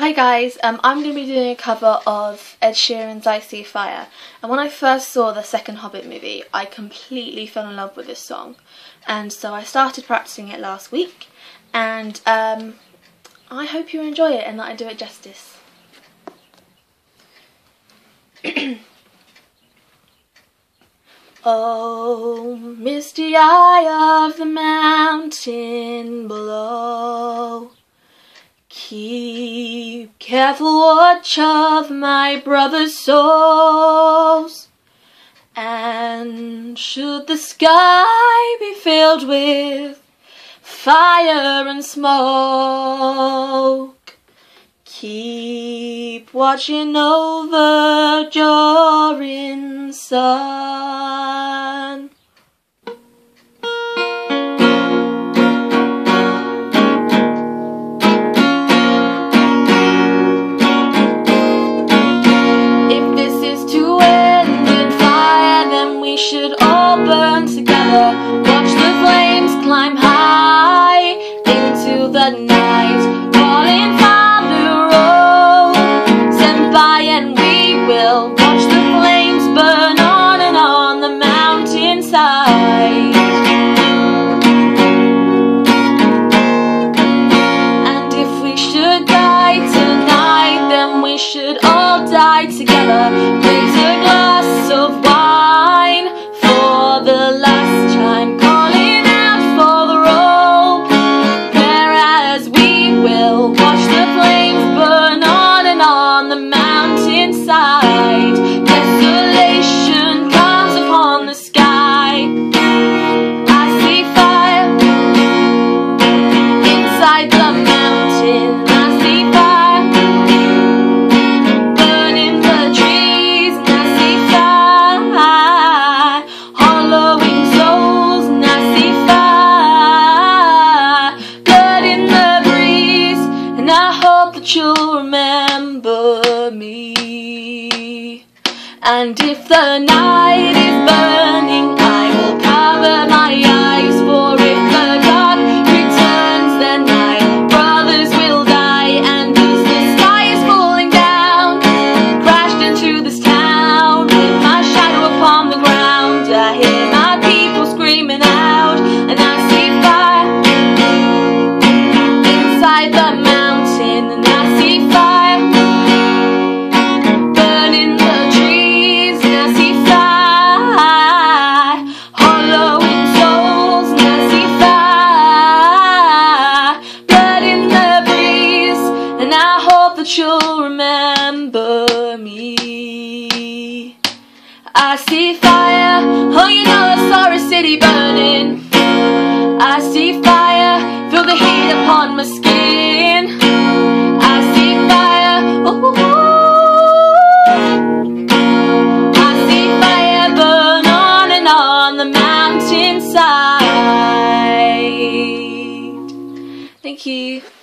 Hi guys, I'm going to be doing a cover of Ed Sheeran's I See Fire, and when I first saw the second Hobbit movie I completely fell in love with this song, and so I started practicing it last week, and I hope you enjoy it and that I do it justice. Oh, misty eye of the mountain below, keep careful watch of my brother's souls, and should the sky be filled with fire and smoke, keep watching over your son. We should all burn together, watch the flames climb high into the night, calling Father, oh, stand by and we will watch the flames burn on and on the mountainside. And if we should die tonight, then we should all die together, raise a glass of wine the last time, calling out for the rope, there as we will watch the flames burn on and on the mountainside. Desolation comes upon the sky, I see fire inside the mountain, I see fire burning the trees, I see fire you'll remember me. And if the night is burning, I will cover my eyes, for if the God returns, then my brothers will die. And as the sky is falling down, crashed into this town, with my shadow upon the ground, I hear my people screaming out, and I see fire inside the mountain. You'll remember me. I see fire, oh, you know I saw a city burning. I see fire, feel the heat upon my skin. I see fire, ooh, I see fire burn on and on the mountainside. Thank you.